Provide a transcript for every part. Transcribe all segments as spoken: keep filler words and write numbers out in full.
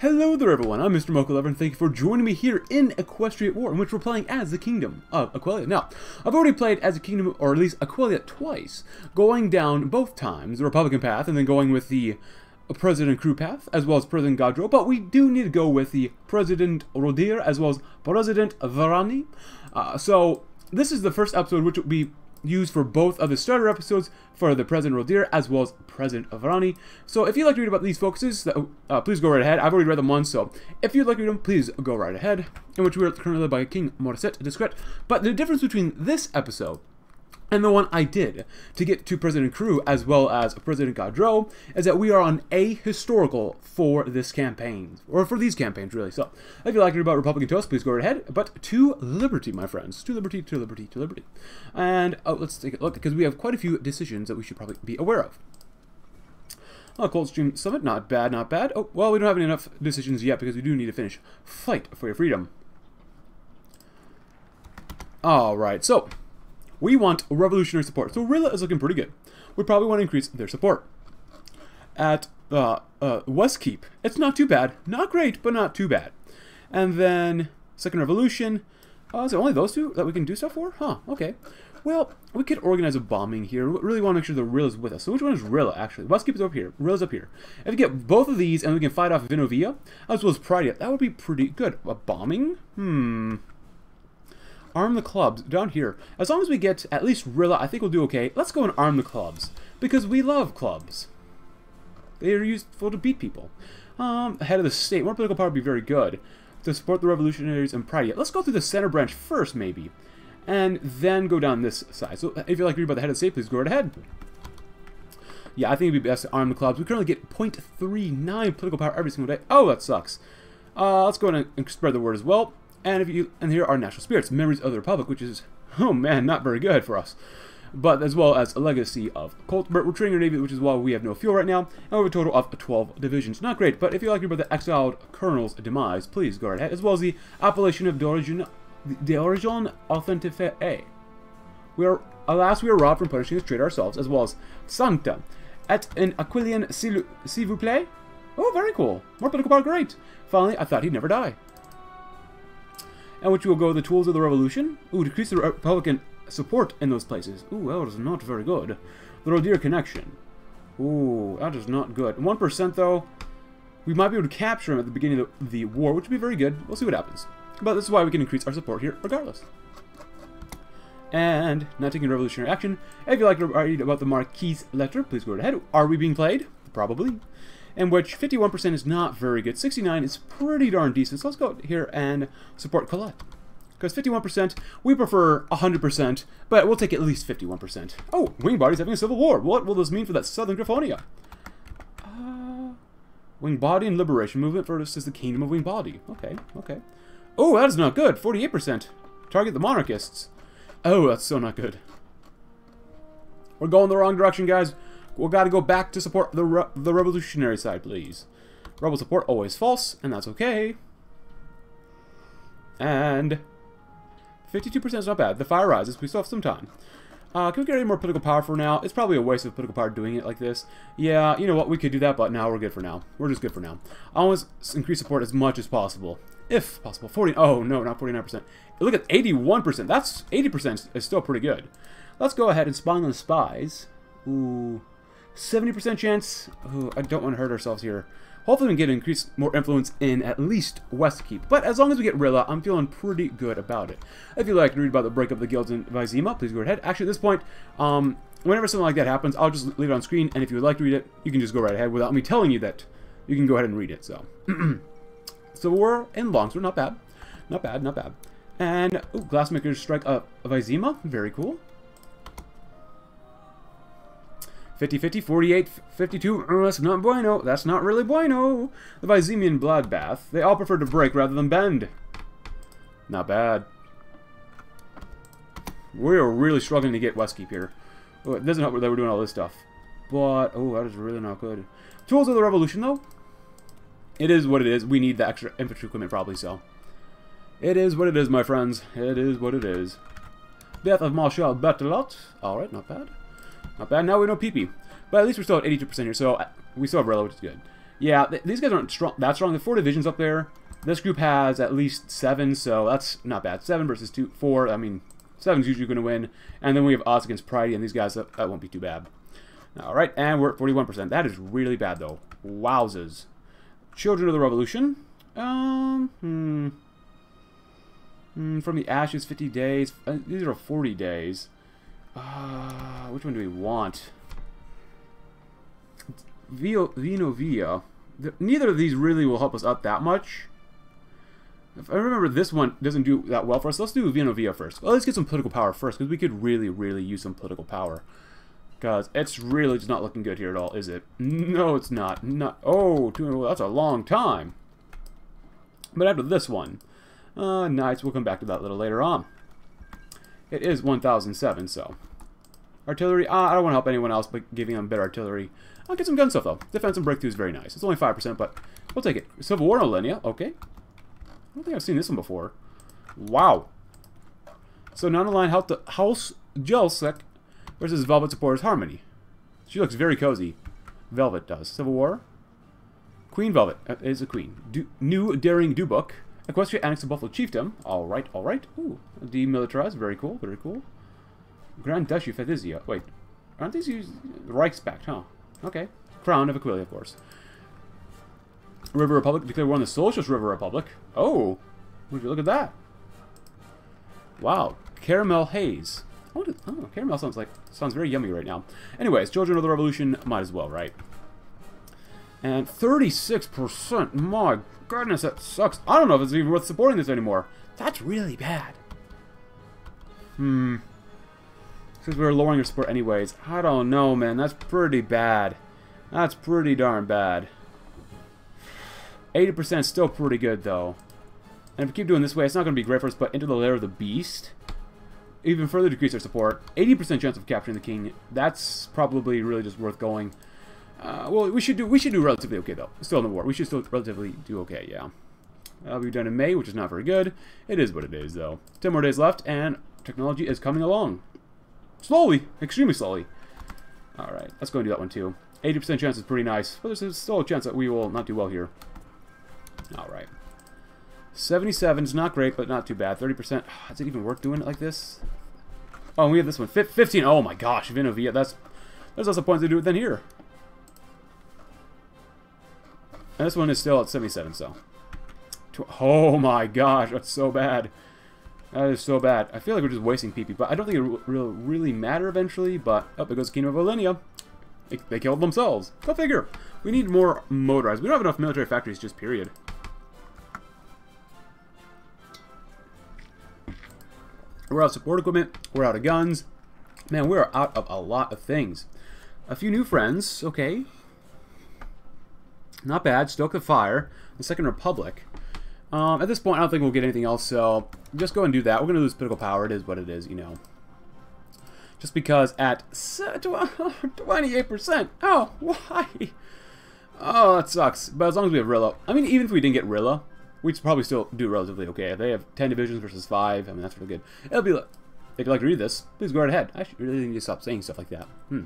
Hello there everyone, I'm Mister Mochalover and thank you for joining me here in Equestria at War, in which we're playing as the Kingdom of Aquileia. Now, I've already played as a Kingdom, or at least Aquileia twice, going down both times, the Republican path, and then going with the President Crewe path, as well as President Gaudreau, but we do need to go with the President Rodier, as well as President Verani. Uh, so, this is the first episode which will be used for both of the starter episodes for the President Rodier as well as President Verani. So if you'd like to read about these focuses, uh, please go right ahead. I've already read them once, so if you'd like to read them, please go right ahead. In which we are currently led by King Morissette, Discret. But the difference between this episode and the one I did to get to President Crewe as well as President Gaudreau is that we are on ahistorical for this campaign, or for these campaigns really. So if you like to read about Republican toast, please go right ahead, but to liberty, my friends, to liberty, to liberty, to liberty. And oh, let's take a look, because we have quite a few decisions that we should probably be aware of. Oh, Coldstream Summit, not bad, not bad. Oh, well, we don't have enough decisions yet because we do need to finish Fight for Your Freedom. Alright, so we want revolutionary support. So Rilla is looking pretty good. We probably want to increase their support. At uh, uh, West Keep, it's not too bad. Not great, but not too bad. And then Second Revolution. Uh, is it only those two that we can do stuff for? Huh, okay. Well, we could organize a bombing here. We really want to make sure the Rilla's with us. So which one is Rilla, actually? West Keep is up here. Rilla's up here. If we get both of these and we can fight off Vinovia, as well as Pridey, that would be pretty good. A bombing? Hmm... Arm the clubs down here. As long as we get at least Rilla, I think we'll do okay. Let's go and arm the clubs because we love clubs. They are useful to beat people. Um, head of the state, more political power would be very good to support the revolutionaries and Pridey. Let's go through the center branch first, maybe, and then go down this side. So, if you like to read about the head of the state, please go right ahead. Yeah, I think it'd be best to arm the clubs. We currently get zero point three nine political power every single day. Oh, that sucks. Uh, let's go and spread the word as well. And if you and here are national spirits, memories of the Republic, which is, oh man, not very good for us. But as well as a legacy of Colt. But we're training our navy, which is why we have no fuel right now, and we have a total of twelve divisions. Not great, but if you like about the exiled colonel's demise, please go ahead. As well as the appellation of d'origine authentique. We are, alas, we are robbed from punishing this traitor ourselves, as well as Sancta et in Aquilian s'il vous plaît. Oh, very cool. More political power, great. Finally, I thought he'd never die. And which will go the tools of the revolution. Ooh, decrease the Republican support in those places. Ooh, that is not very good. The Rodier connection. Ooh, that is not good. one percent though, we might be able to capture him at the beginning of the, the war, which would be very good. We'll see what happens. But this is why we can increase our support here, regardless. And, not taking revolutionary action. If you'd like to read about the Marquis' letter, please go right ahead. Are we being played? Probably. In which fifty-one percent is not very good. sixty-nine is pretty darn decent. So let's go here and support Colette. Because fifty-one percent, we prefer one hundred percent, but we'll take at least fifty-one percent. Oh, Wing Body's having a civil war. What will this mean for that southern Griffinheim? Uh, Wing Body and Liberation Movement versus the Kingdom of Wing Body. Okay, okay. Oh, that is not good. forty-eight percent. Target the monarchists. Oh, that's so not good. We're going the wrong direction, guys. We've got to go back to support the re the revolutionary side, please. Rebel support, always false, and that's okay. And fifty-two percent is not bad. The fire rises. We still have some time. Uh, can we get any more political power for now? It's probably a waste of political power doing it like this. Yeah, you know what? We could do that, but now we're good for now. We're just good for now. I always increase support as much as possible. If possible. forty. Oh, no, not forty-nine percent. Look at eighty-one percent. That's eighty percent is still pretty good. Let's go ahead and spy on the spies. Ooh. seventy percent chance. Oh, I don't want to hurt ourselves here. Hopefully we can get increased more influence in at least West Keep. But as long as we get Rilla, I'm feeling pretty good about it. If you'd like to read about the breakup of the guilds in Vizima, please go ahead. Actually, at this point, um, whenever something like that happens, I'll just leave it on screen. And if you would like to read it, you can just go right ahead without me telling you that you can go ahead and read it. So, so we're in Longstreet. Not bad. Not bad. Not bad. And ooh, glassmakers strike up Vizima. Very cool. fifty fifty, forty-eight fifty-two, oh, that's not bueno. That's not really bueno. The Vizimian bloodbath. They all prefer to break rather than bend. Not bad. We're really struggling to get West Keep here. Oh, it doesn't help that we're doing all this stuff. But, oh, that is really not good. Tools of the Revolution, though. It is what it is. We need the extra infantry equipment, probably, so. It is what it is, my friends. It is what it is. Death of Marshal Battelot. Alright, not bad. Not bad. Now we know P P. But at least we're still at eighty-two percent here, so we still have Relo, which is good. Yeah, th these guys aren't strong, that strong. The four divisions up there. This group has at least seven, so that's not bad. Seven versus two, four. I mean, seven's usually going to win. And then we have us against Pridey, and these guys, that, that won't be too bad. All right, and we're at forty-one percent. That is really bad, though. Wowzers. Children of the Revolution. Um, hmm. Mm, from the Ashes, fifty days. Uh, these are forty days. Uh, which one do we want? Vinovia. Neither of these really will help us up that much. If I remember, this one doesn't do that well for us. Let's do Vinovia first. Well, let's get some political power first, because we could really, really use some political power. Because it's really just not looking good here at all, is it? No, it's not. Not. Oh, that's a long time. But after this one, uh, Knights, we'll come back to that a little later on. It is one thousand seven, so. Artillery, uh, I don't want to help anyone else by giving them better artillery. I'll get some gun stuff, though. Defense and breakthrough is very nice. It's only five percent, but we'll take it. Civil War millennia, okay. I don't think I've seen this one before. Wow. So, non-aligned help the House Jelsec versus Velvet supporters Harmony. She looks very cozy. Velvet does. Civil War. Queen Velvet is a queen. Du New Daring Dubuc. Equestria annexed the Buffalo Chiefdom. Alright, alright. Ooh. Demilitarized. Very cool, very cool. Grand Duchy Fethizia. Wait. Aren't these used? Reichspact, huh? Okay. Crown of Aquileia, of course. River Republic. Declare war on the Socialist River Republic. Oh. Would you look at that? Wow. Caramel Haze. Oh, oh, caramel sounds like sounds very yummy right now. Anyways, Children of the Revolution might as well, right? And thirty-six percent. My goodness, that sucks. I don't know if it's even worth supporting this anymore. That's really bad. Hmm. Since we were lowering your support anyways, I don't know, man. That's pretty bad. That's pretty darn bad. eighty percent is still pretty good, though. And if we keep doing this way, it's not going to be great for us, but into the lair of the beast. Even further decrease our support. eighty percent chance of capturing the king. That's probably really just worth going. Uh, well, we should do we should do relatively okay, though. Still in the war. We should still relatively do okay, yeah. That'll be done in May, which is not very good. It is what it is, though. ten more days left, and technology is coming along. Slowly. Extremely slowly. Alright, let's go and do that one, too. eighty percent chance is pretty nice. But there's still a chance that we will not do well here. Alright. seventy-seven is not great, but not too bad. thirty percent. Does it even work doing it like this? Oh, and we have this one. fifteen. Oh my gosh, Vinovia. That's there's also points to do it then here. And this one is still at seventy-seven. So, oh my gosh, that's so bad. That is so bad. I feel like we're just wasting P P, but I don't think it will really matter eventually. But oh, it goes Kingdom of Aquileia. They killed themselves. Go figure. We need more motorized. We don't have enough military factories. Just period. We're out of support equipment, we're out of guns. Man, we're out of a lot of things. A few new friends, okay. Not bad, stoke the fire. The Second Republic. Um, at this point, I don't think we'll get anything else, so just go and do that. We're going to lose political power, it is what it is, you know. Just because at twenty-eight percent, oh, why? Oh, that sucks, but as long as we have Rilla. I mean, even if we didn't get Rilla, we'd probably still do relatively okay. If they have ten divisions versus five, I mean, that's really good. It'll be like, if you'd like to read this, please go right ahead. I should really need to stop saying stuff like that. Hmm.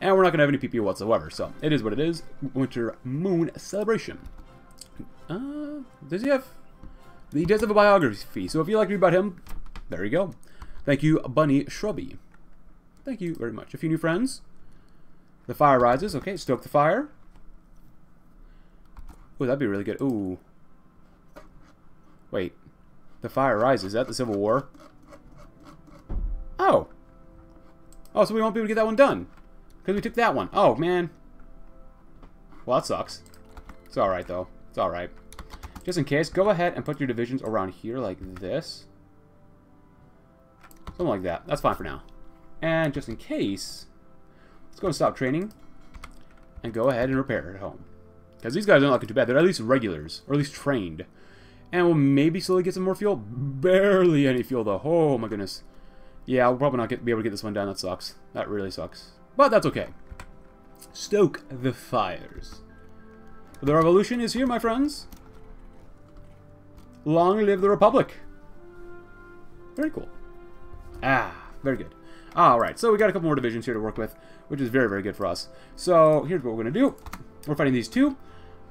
And we're not going to have any P P whatsoever, so it is what it is. Winter Moon Celebration. Uh, does he have... He does have a biography, so if you'd like to read about him, there you go. Thank you, Bunny Shrubby. Thank you very much. A few new friends. The Fire Rises. Okay, stoke the fire. Oh, that'd be really good. Ooh. Wait, the fire rises. Is that the Civil War? Oh. Oh, so we won't be able to get that one done. Because we took that one. Oh, man. Well, that sucks. It's alright, though. It's alright. Just in case, go ahead and put your divisions around here like this. Something like that. That's fine for now. And just in case, let's go and stop training. And go ahead and repair at home. Because these guys aren't looking too bad. They're at least regulars. Or at least trained. And we'll maybe slowly get some more fuel. Barely any fuel, though. Oh, my goodness. Yeah, we'll probably not get, be able to get this one done. That sucks. That really sucks. But that's okay. Stoke the fires. The revolution is here, my friends. Long live the Republic. Very cool. Ah, very good. Alright, so we got a couple more divisions here to work with, which is very, very good for us. So, here's what we're going to do. We're fighting these two.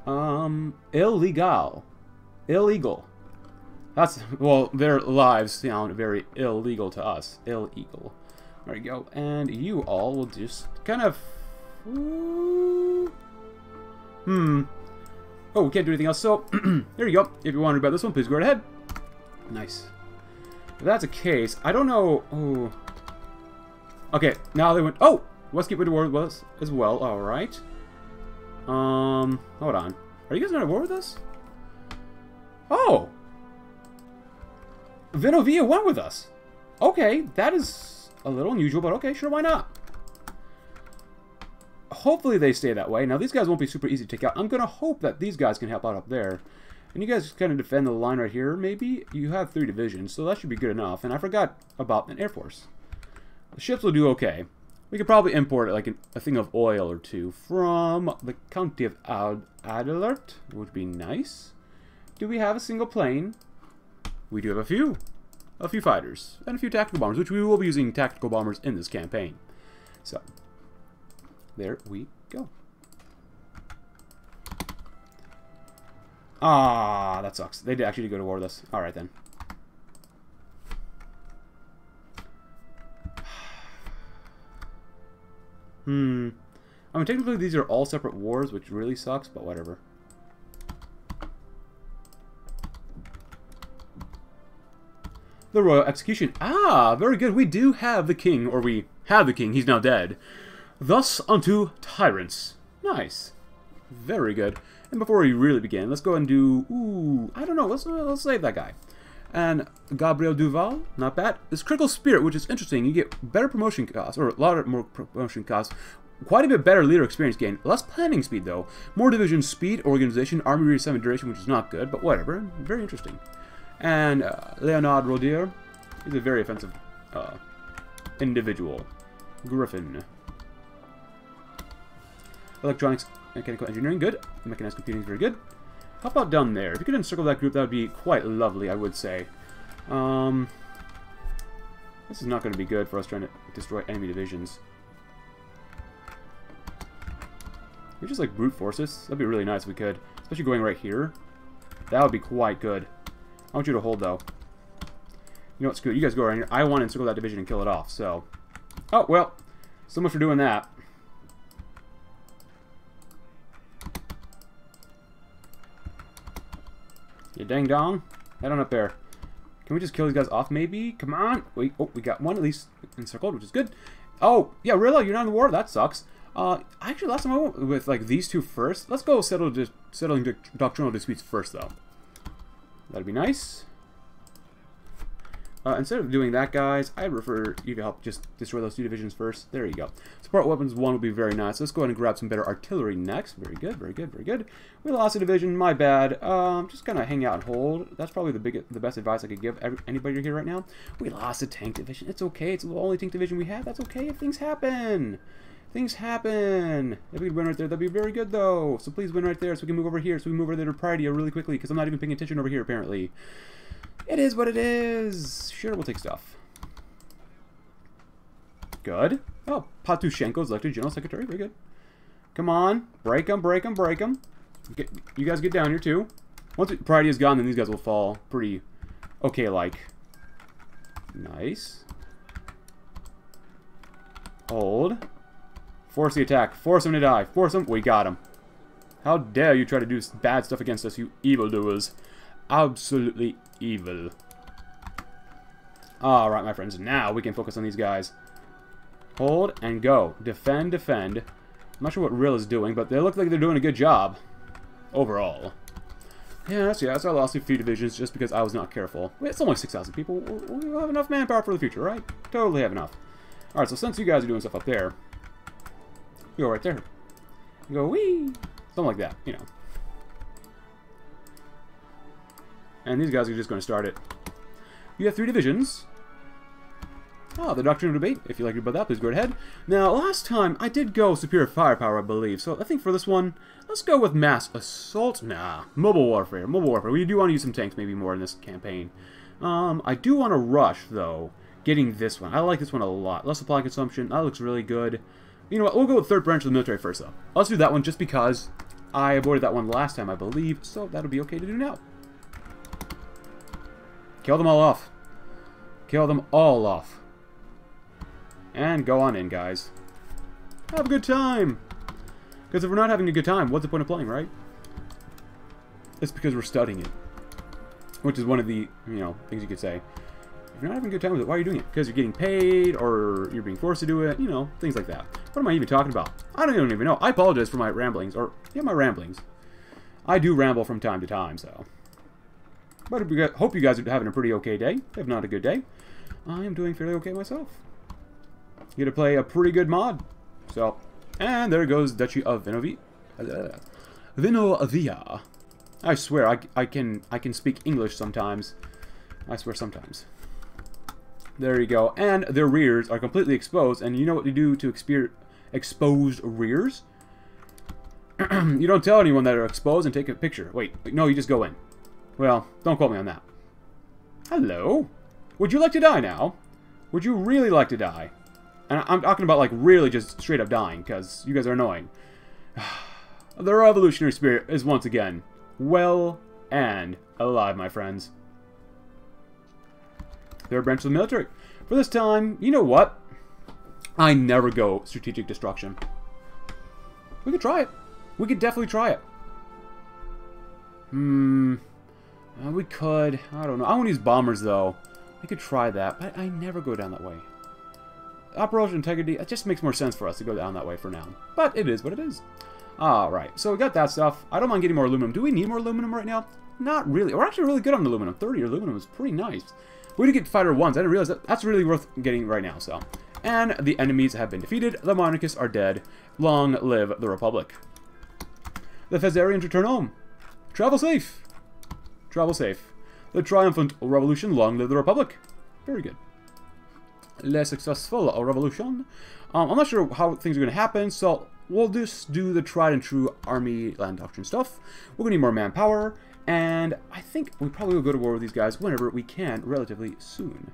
Um, illegal. Illegal. That's, well, their lives sound very illegal to us. Illegal. There you go. And you all will just kind of... Hmm. Oh, we can't do anything else, so there you go. If you're wondering about this one, please go right ahead. Nice. If that's the case, I don't know... Oh. Okay, now they went... Oh! West Keep went to war with us as well. Alright. Um, hold on. Are you guys not at war with us? Oh! Vinovia went with us. Okay, that is a little unusual, but okay, sure, why not? Hopefully they stay that way. Now, these guys won't be super easy to take out. I'm going to hope that these guys can help out up there. And you guys just kind of defend the line right here, maybe? You have three divisions, so that should be good enough. And I forgot about an air force. The ships will do okay. We could probably import, like, an, a thing of oil or two from the county of Ad Adelert. Would be nice. Do we have a single plane? We do have a few. A few fighters. And a few tactical bombers, which we will be using tactical bombers in this campaign. So... there we go. Ah, that sucks. They did actually go to war with us. Alright then. Hmm. I mean, technically these are all separate wars, which really sucks, but whatever. The Royal Execution. Ah, very good. We do have the king, or we have the king. He's now dead. Thus unto tyrants. Nice. Very good. And before we really begin, let's go and do... Ooh, I don't know. Let's, uh, let's save that guy. And Gabriel Duval, not bad. This Critical Spirit, which is interesting. You get better promotion costs, or a lot more promotion costs. Quite a bit better leader experience gain. Less planning speed, though. More division speed, organization, army reassignment duration, which is not good, but whatever. Very interesting. And uh, Leonard Rodier is a very offensive uh, individual. Griffin. Electronics, mechanical engineering, good. Mechanized computing is very good. How about down there? If you could encircle that group, that would be quite lovely, I would say. Um, this is not going to be good for us trying to destroy enemy divisions. We just like brute forces. That'd be really nice if we could, especially going right here. That would be quite good. I want you to hold though. You know what? Screw it. You guys go right here. I want to encircle that division and kill it off. So, oh well. So much for doing that. You dang dong. Head on up there. Can we just kill these guys off maybe? Come on. Wait, oh, we got one at least encircled, which is good. Oh, yeah, Rilla, you're not in the war. That sucks. Uh, actually, last time I went with, like, these two first. Let's go settle di settling di doctrinal disputes first, though. That'd be nice. Uh, instead of doing that, guys, I'd refer you to help just destroy those two divisions first. There you go. Support weapons one would be very nice. Let's go ahead and grab some better artillery next. Very good, very good, very good. We lost a division. My bad. Um, just kind of hang out and hold. That's probably the biggest, the best advice I could give every, anybody here right now. We lost a tank division. It's okay. It's the only tank division we have. That's okay if things happen. Things happen. If we could win right there, that'd be very good, though. So please win right there so we can move over here. So we move over there to Pridey really quickly because I'm not even paying attention over here, apparently. It is what it is. Sure, we'll take stuff. Good. Oh, Patushenko is elected General Secretary. Very good. Come on. Break them, break them, break them. Get, you guys get down here, too. Once priority is gone, then these guys will fall pretty okay-like. Nice. Hold. Force the attack. Force them to die. Force them. We got them. How dare you try to do bad stuff against us, you evildoers. Absolutely evil. Alright, my friends. Now we can focus on these guys. Hold and go. Defend, defend. I'm not sure what Rill is doing, but they look like they're doing a good job. Overall. Yeah, that's, yeah, that's why I lost a few divisions just because I was not careful. It's only six thousand people. We'll have enough manpower for the future, right? Totally have enough. Alright, so since you guys are doing stuff up there, we go right there. We go, wee! Something like that, you know. And these guys are just going to start it. You have three divisions. Oh, the doctrinal debate. If you like about that, please go ahead. Now, last time I did go superior firepower, I believe. So I think for this one, let's go with mass assault. Nah, mobile warfare. Mobile warfare. We do want to use some tanks maybe more in this campaign. Um, I do want to rush, though, getting this one. I like this one a lot. Less supply consumption. That looks really good. You know what? We'll go with third branch of the military first, though. Let's do that one just because I avoided that one last time, I believe, so that'll be okay to do now. Kill them all off. Kill them all off. And go on in, guys. Have a good time! Because if we're not having a good time, what's the point of playing, right? It's because we're studying it. Which is one of the, you know, things you could say. If you're not having a good time with it, why are you doing it? Because you're getting paid, or you're being forced to do it, you know, things like that. What am I even talking about? I don't even know. I apologize for my ramblings, or, yeah, my ramblings. I do ramble from time to time, so. But I hope you guys are having a pretty okay day, if not a good day. I am doing fairly okay myself. You get to play a pretty good mod. So, and there goes Duchy of Vinovia. Vinovia. I swear, I, I can I can speak English sometimes. I swear sometimes. There you go. And their rears are completely exposed. And you know what you do to experience exposed rears? You don't tell anyone that are exposed and take a picture. Wait, no, you just go in. Well, don't quote me on that. Hello. Would you like to die now? Would you really like to die? And I'm talking about, like, really just straight up dying, because you guys are annoying. The revolutionary spirit is once again well and alive, my friends. Third branch of the military. For this time, you know what? I never go strategic destruction. We could try it. We could definitely try it. Hmm. Uh, we could. I don't know. I want to use bombers, though. We could try that, but I never go down that way. Operational integrity, it just makes more sense for us to go down that way for now. But it is what it is. Alright, so we got that stuff. I don't mind getting more aluminum. Do we need more aluminum right now? Not really. We're actually really good on aluminum. thirty aluminum is pretty nice. We did get fighter ones. I didn't realize that. That's really worth getting right now, so. And the enemies have been defeated. The monarchists are dead. Long live the Republic. The Fezarians return home. Travel safe. Travel safe. The triumphant revolution. Long live the Republic. Very good. Less successful revolution. Um, I'm not sure how things are going to happen, so we'll just do the tried and true army land doctrine stuff. We're going to need more manpower, and I think we probably will go to war with these guys whenever we can relatively soon.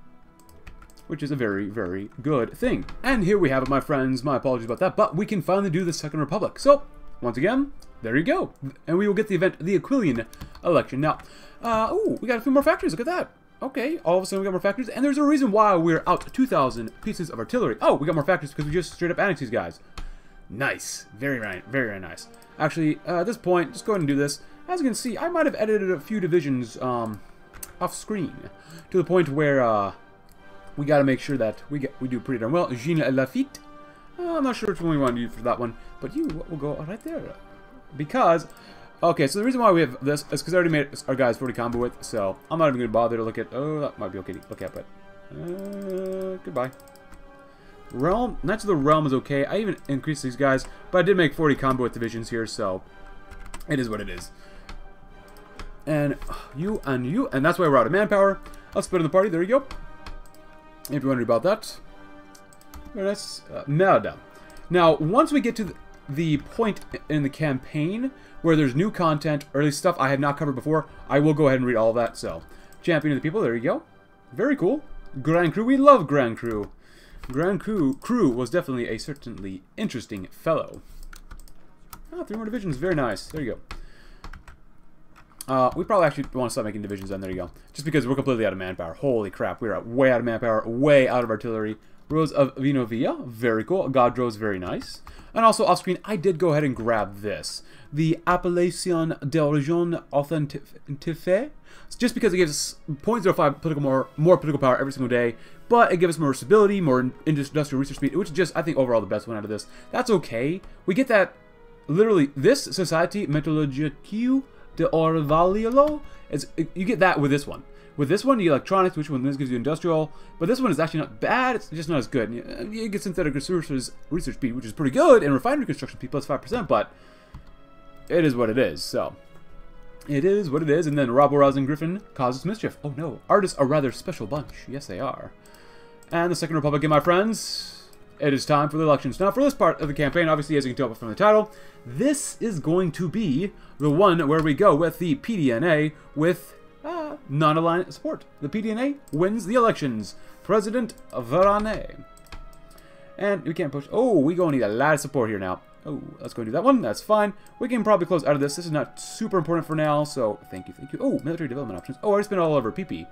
Which is a very, very good thing. And here we have it, my friends. My apologies about that, but we can finally do the Second Republic. So, once again, there you go. And we will get the event, the Aquilian election. Now, uh, ooh, we got a few more factories. Look at that. Okay, all of a sudden we got more factories, and there's a reason why we're out two thousand pieces of artillery. Oh, we got more factories because we just straight up annexed these guys. Nice. Very, very, very nice. Actually, uh, at this point, just go ahead and do this. As you can see, I might have edited a few divisions um, off screen to the point where uh, we got to make sure that we get, we do pretty darn well. Jean Lafitte. Uh, I'm not sure which one we want to do for that one, but you will go right there. Because... Okay, so the reason why we have this is because I already made our guys forty combo with, so I'm not even going to bother to look at... Oh, that might be okay to look at, but... Uh, goodbye. Realm? Knights of the Realm is okay. I even increased these guys, but I did make forty combo with divisions here, so... It is what it is. And you and you, and that's why we're out of manpower. I'll split in the party, there you go. If you're wondering about that. That's... Uh, nada. Now, once we get to... The, the point in the campaign where there's new content, or at least stuff I have not covered before, I will go ahead and read all that. So, Champion of the People, there you go. Very cool. Grand Crew, we love Grand Crew. Grand Crew, Crew was definitely a certainly interesting fellow. Ah, oh, three more divisions, very nice. There you go. Uh, we probably actually want to start making divisions then, there you go. Just because we're completely out of manpower. Holy crap, we're way out of manpower, way out of artillery. Rose of Vinovia, very cool. Gaudreau is very nice. And also off screen, I did go ahead and grab this. The Appellation d'Origine Authentique. Just because it gives us zero point zero five political more, more political power every single day. But it gives us more stability, more industrial research speed, which is just, I think, overall the best one out of this. That's okay. We get that, literally, this Société Métallurgique d'Orvallo. You get that with this one. With this one, you get electronics, which one this gives you industrial, but this one is actually not bad, it's just not as good. You, you get synthetic resources, research speed, which is pretty good, and refinery construction speed plus five percent, but it is what it is, so. It is what it is, and then Rob Rousing Griffin causes mischief. Oh no, artists are a rather special bunch. Yes, they are. And the Second Republic, my friends, it is time for the elections. Now, for this part of the campaign, obviously, as you can tell from the title, this is going to be the one where we go with the P D N A with... Ah, non-aligned support. The P D N A wins the elections. President Verani. And we can't push... Oh, we're going to need a lot of support here now. Oh, let's go and do that one. That's fine. We can probably close out of this. This is not super important for now, so thank you, thank you. Oh, military development options. Oh, I spent all over P P.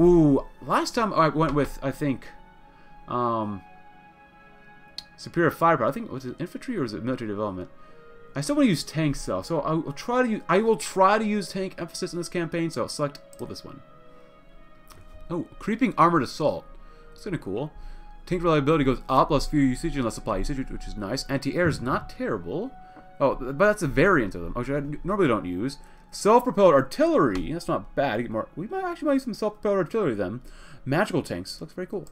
Ooh, last time I went with, I think, um, superior firepower. I think, was it infantry or was it military development? I still want to use tanks though, so I will try to use, I will try to use tank emphasis in this campaign, so I'll select, well, this one. Oh, creeping armored assault. That's kind of cool. Tank reliability goes up, less fuel usage and less supply usage, which is nice. Anti-air is not terrible. Oh, but that's a variant of them, which I normally don't use. Self-propelled artillery. That's not bad. Get more. We might actually might use some self-propelled artillery then. Magical tanks. Looks very cool.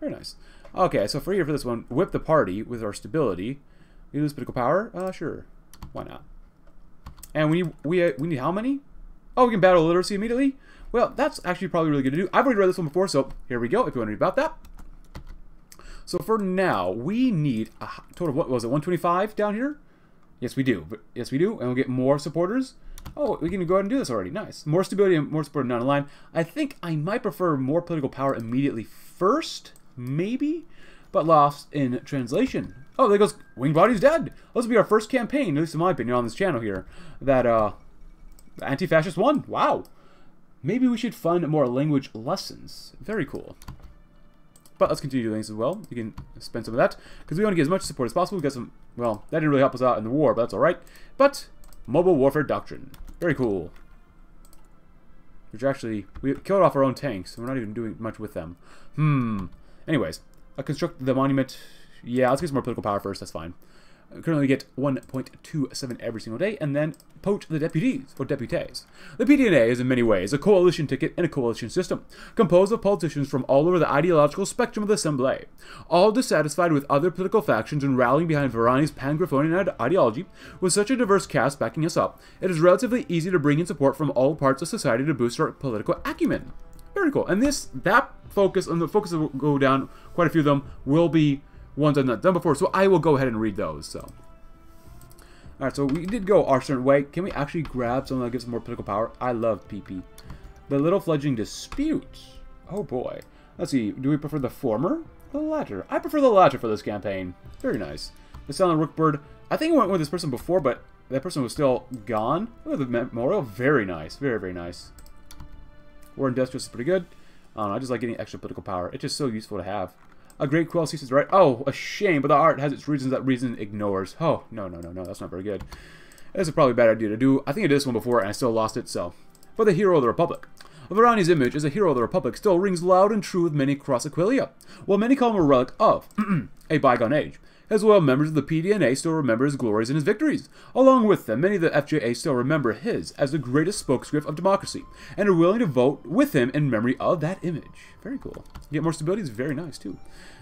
Very nice. Okay, so for here for this one, whip the party with our stability. We lose political power. Uh, sure. Why not? And we need, we uh, we need how many? Oh, we can battle literacy immediately. Well, that's actually probably really good to do. I've already read this one before, so here we go, if you want to read about that. So for now, we need a total of, what was it, one twenty-five down here? Yes, we do. But yes, we do, and we'll get more supporters. Oh, we can go ahead and do this already. Nice. More stability and more support down the line. I think I might prefer more political power immediately first, maybe, but lost in translation. Oh, there goes Wing Body's dead. This will be our first campaign, at least in my opinion, on this channel here, that uh, the anti-fascist won. Wow. Maybe we should fund more language lessons. Very cool. But let's continue doing this as well. You can spend some of that, because we want to get as much support as possible. We got some, well, that didn't really help us out in the war, but that's all right. But mobile warfare doctrine. Very cool. Which actually, we killed off our own tanks, and we're not even doing much with them. Hmm. Anyways, I construct the monument. Yeah, let's get some more political power first. That's fine. Currently we get one point two seven every single day, and then poach the deputies, or deputies. The P D N A is in many ways a coalition ticket and a coalition system, composed of politicians from all over the ideological spectrum of the Assembly. All dissatisfied with other political factions and rallying behind Verani's pan-Griffonian ideology, with such a diverse cast backing us up, it is relatively easy to bring in support from all parts of society to boost our political acumen. Very cool. And this, that focus, and the focus that will go down, quite a few of them, will be ones I've not done before, so I will go ahead and read those. So, all right, so we did go our certain way. Can we actually grab something that gives more political power? I love P P. The little fledgling dispute. Oh boy. Let's see. Do we prefer the former, the latter? I prefer the latter for this campaign. Very nice. The silent rookbird. I think I went with this person before, but that person was still gone. Oh, the memorial. Very nice. Very very nice. War industrial is pretty good. I don't know. I just like getting extra political power. It's just so useful to have. A great quill ceases to write. Oh, a shame, but the art has its reasons that reason ignores. Oh, no, no, no, no, that's not very good. This is probably a bad idea to do. I think I did this one before, and I still lost it, so. But the hero of the Republic. Verani's image as a hero of the Republic still rings loud and true with many across Aquileia, while many call him a relic of a bygone age. As well, members of the P D N A still remember his glories and his victories. Along with them, many of the F J A still remember his as the greatest spokesman of democracy, and are willing to vote with him in memory of that image. Very cool. Get more stability is very nice, too.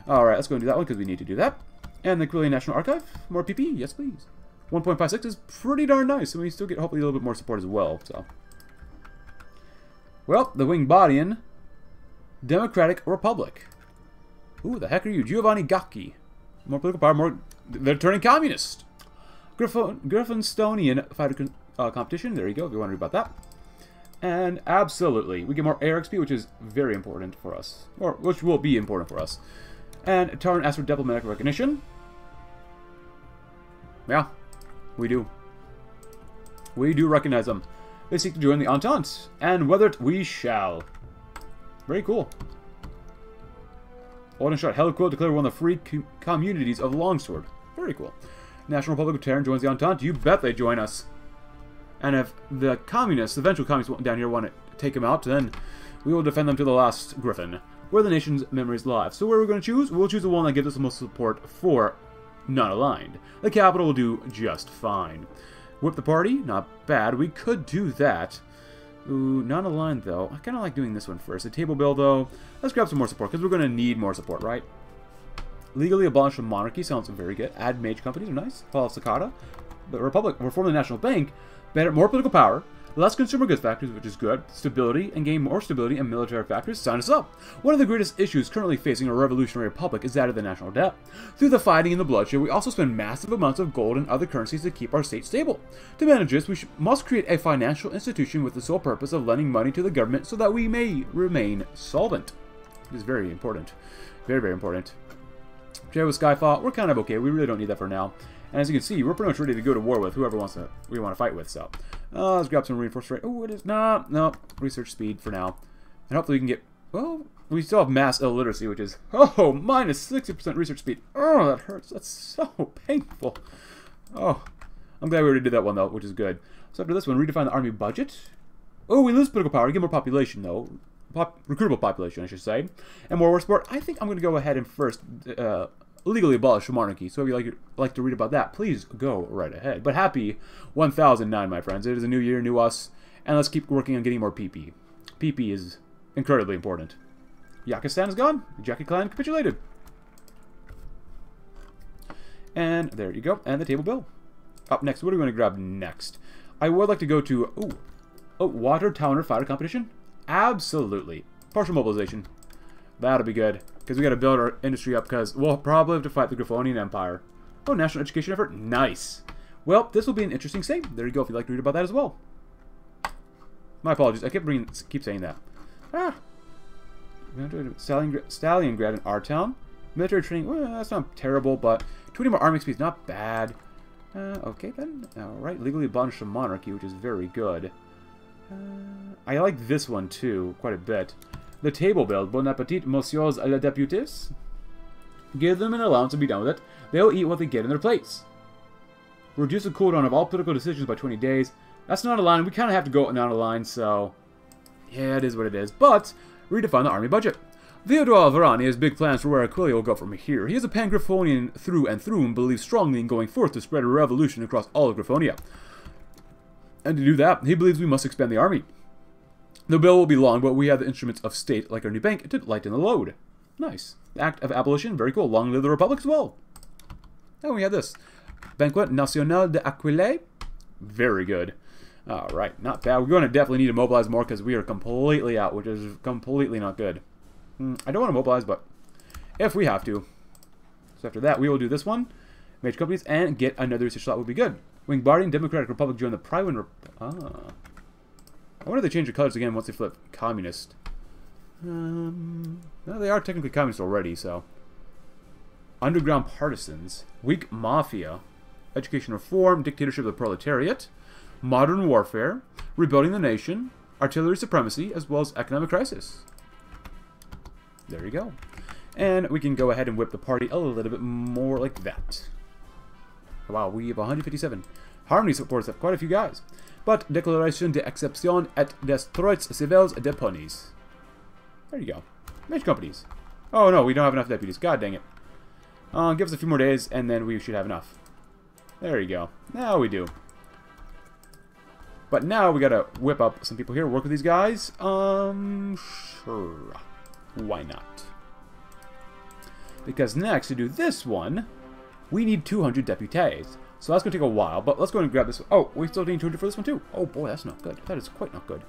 Alright, let's go and do that one, because we need to do that. And the Aquilean National Archive. More P P? Yes, please. one point five six is pretty darn nice, and we still get, hopefully, a little bit more support as well, so. Well, the Wing Bodian Democratic Republic. Who the heck are you? Giovanni Gacchi. More political power, more... They're turning communist! Griffon, Griffinstonian fighter uh, competition. There you go, if you want to read about that. And absolutely, we get more air X P, which is very important for us. Or, which will be important for us. And Taran asks for diplomatic recognition. Yeah, we do. We do recognize them. They seek to join the Entente, and whether it we shall. Very cool. Olden shot Helico declared one of the free com communities of Longsword. Very cool. National Republic of Terran joins the Entente. You bet they join us. And if the communists, the eventual communists down here want to take them out, then we will defend them to the last griffin. Where the nation's memories live. So where are we going to choose? We'll choose the one that gives us the most support for not aligned. The capital will do just fine. Whip the party? Not bad. We could do that. Ooh, not aligned though. I kind of like doing this one first. The table bill though, let's grab some more support because we're going to need more support, right? Legally abolish the monarchy sounds very good. Add mage companies are nice. Fall of Sakata. The Republic, reform the National Bank, better, more political power, less consumer goods factories, which is good, stability, and gain more stability in military factories. Sign us up. One of the greatest issues currently facing a revolutionary republic is that of the national debt. Through the fighting and the bloodshed, we also spend massive amounts of gold and other currencies to keep our state stable. To manage this, we should, must create a financial institution with the sole purpose of lending money to the government so that we may remain solvent. It is very important. Very, very important. Trade with Skyfall, we're kind of okay. We really don't need that for now. And as you can see, we're pretty much ready to go to war with whoever wants to we want to fight with. So uh, let's grab some reinforcement. Oh, it is not. No, research speed for now, and hopefully we can get. Well, we still have mass illiteracy, which is oh minus sixty percent research speed. Oh, that hurts. That's so painful. Oh, I'm glad we already did that one though, which is good. So after this one, redefine the army budget. Oh, we lose political power. We get more population though. Pop, recruitable population, I should say, and more war support. I think I'm going to go ahead and first uh, legally abolish monarchy. So if you like like to read about that, please go right ahead. But happy one thousand nine, my friends. It is a new year, new us, and let's keep working on getting more P P. P P is incredibly important. Yakistan is gone. The Jackie clan capitulated, and there you go. And the table bill. Up next, what are we going to grab next? I would like to go to ooh, oh water tower fire competition. Absolutely. Partial mobilization. That'll be good. Because we got to build our industry up because we'll probably have to fight the Griffinheim Empire. Oh, national education effort. Nice. Well, this will be an interesting save. There you go if you'd like to read about that as well. My apologies. I kept bringing, keep saying that. Ah. Stalingrad, Stalingrad in our town. Military training. Well, that's not terrible, but twenty more army speed. Not bad. Uh, okay, then. All right. Legally abolished the monarchy, which is very good. Uh, I like this one too, quite a bit. The table build. Bon appetit, messieurs les députés. Give them an allowance and be done with it. They'll eat what they get in their plates. Reduce the cooldown of all political decisions by twenty days. That's not a line. We kind of have to go down a line, so... yeah, it is what it is. But, redefine the army budget. Theodore Verani has big plans for where Aquileia will go from here. He is a pan-Griffonian through and through and believes strongly in going forth to spread a revolution across all of Griffonia. And to do that, he believes we must expand the army. The bill will be long, but we have the instruments of state, like our new bank, to lighten the load. Nice. The act of abolition, very cool. Long live the Republic as well. And we have this. Banquet National de Aquileia. Very good. All right, not bad. We're going to definitely need to mobilize more because we are completely out, which is completely not good. I don't want to mobilize, but if we have to. So after that, we will do this one. Major companies and get another research slot would be good. Wing Body and Democratic Republic join the Pride Rep Ah. I wonder if they change the colors again once they flip communist. Um, no, they are technically communist already, so. Underground Partisans. Weak Mafia. Education Reform. Dictatorship of the Proletariat. Modern Warfare. Rebuilding the Nation. Artillery Supremacy. As well as Economic Crisis. There you go. And we can go ahead and whip the party a little bit more like that. Wow, we have one hundred fifty-seven. Harmony supports up quite a few guys. But Declaration de Exception et des Droits Civils de Ponies. There you go. Major companies. Oh no, we don't have enough deputies. God dang it. Uh, give us a few more days and then we should have enough. There you go. Now we do. But now we gotta whip up some people here. Work with these guys. Um, sure. Why not? Because next to do this one... we need two hundred deputies, so that's going to take a while, but let's go and grab this one. Oh, we still need two hundred for this one, too. Oh, boy, that's not good. That is quite not good.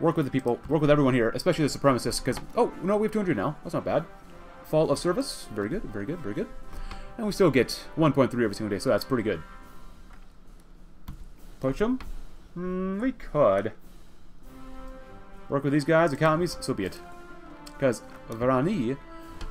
Work with the people. Work with everyone here, especially the supremacists, because... oh, no, we have two hundred now. That's not bad. Fall of service. Very good, very good, very good. And we still get one point three every single day, so that's pretty good. Push them? Mm, we could. Work with these guys, economies, so be it. Because Verani...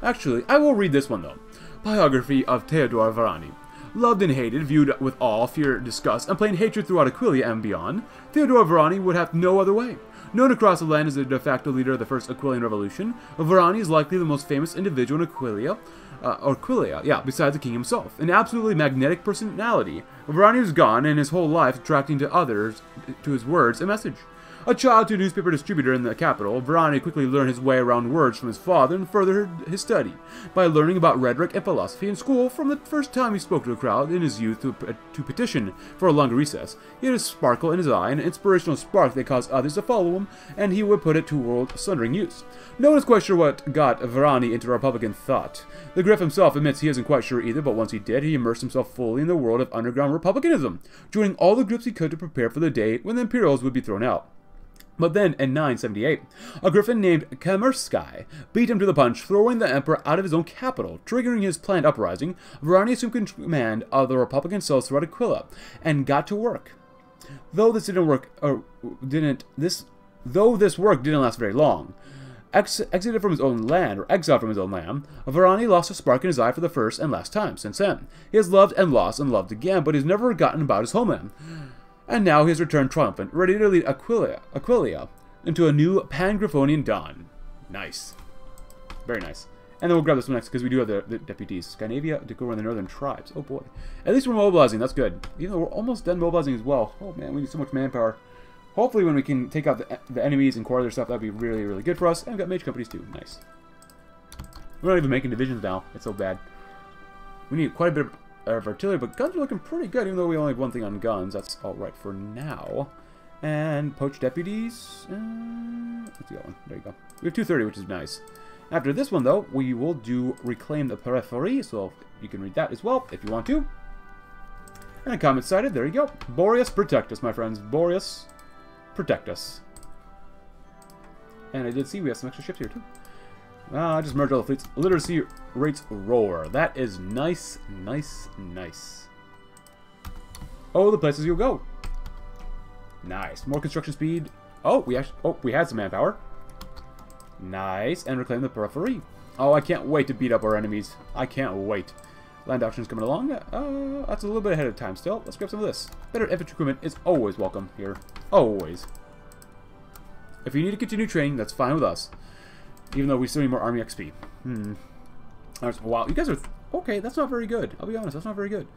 actually, I will read this one, though. Biography of Theodore Verani. Loved and hated, viewed with awe, fear, disgust, and plain hatred throughout Aquileia and beyond, Theodore Verani would have no other way. Known across the land as the de facto leader of the First Aquilian Revolution, Verani is likely the most famous individual in Aquileia, uh, or Aquileia, yeah, besides the king himself. An absolutely magnetic personality, Verani was gone and his whole life attracting to others, to his words, a message. A child to a newspaper distributor in the capital, Verani quickly learned his way around words from his father and furthered his study by learning about rhetoric and philosophy in school. From the first time he spoke to a crowd in his youth to, to petition for a longer recess, he had a sparkle in his eye, an inspirational spark that caused others to follow him, and he would put it to world-sundering use. No one is quite sure what got Verani into Republican thought. The Griff himself admits he isn't quite sure either, but once he did, he immersed himself fully in the world of underground republicanism, joining all the groups he could to prepare for the day when the Imperials would be thrown out. But then, in nine seventy-eight, a griffin named Kamersky beat him to the punch, throwing the emperor out of his own capital. Triggering his planned uprising, Verani assumed command of the Republican cells throughout Aquila, and got to work. Though this didn't work, or didn't this, though this work didn't last very long. Ex exited from his own land, or exiled from his own land, Verani lost a spark in his eye for the first and last time since then. He has loved and lost and loved again, but he has never forgotten about his homeland. And now he has returned triumphant, ready to lead Aquileia, Aquileia into a new Pan-Griffonian dawn. Nice. Very nice. And then we'll grab this one next, because we do have the, the deputies. Scandinavia, Dakota, and the northern tribes. Oh boy. At least we're mobilizing. That's good. Even though we're almost done mobilizing as well. Oh man, we need so much manpower. Hopefully when we can take out the, the enemies and quarter their stuff, that'd be really, really good for us. And we've got mage companies too. Nice. We're not even making divisions now. It's so bad. We need quite a bit of, of artillery, but guns are looking pretty good, even though we only have one thing on guns. That's alright for now. And poach deputies. Uh, let's do that one. There you go. We have two thirty, which is nice. After this one, though, we will do Reclaim the Periphery, so you can read that as well, if you want to. And a comment cited. There you go. Boreas, protect us, my friends. Boreas... protect us. And I did see we have some extra ships here too. Ah, uh, just merged all the fleets. Literacy rates roar. That is nice, nice, nice. Oh, the places you'll go. Nice. More construction speed. Oh, we actually. Oh, we had some manpower. Nice. And reclaim the periphery. Oh, I can't wait to beat up our enemies. I can't wait. Land auctions coming along. Uh, that's a little bit ahead of time still. Let's grab some of this. Better infantry equipment is always welcome here. Always. If you need to continue training, that's fine with us. Even though we still need more army X P. Hmm. Right, wow, you guys are... Th okay, that's not very good. I'll be honest, that's not very good.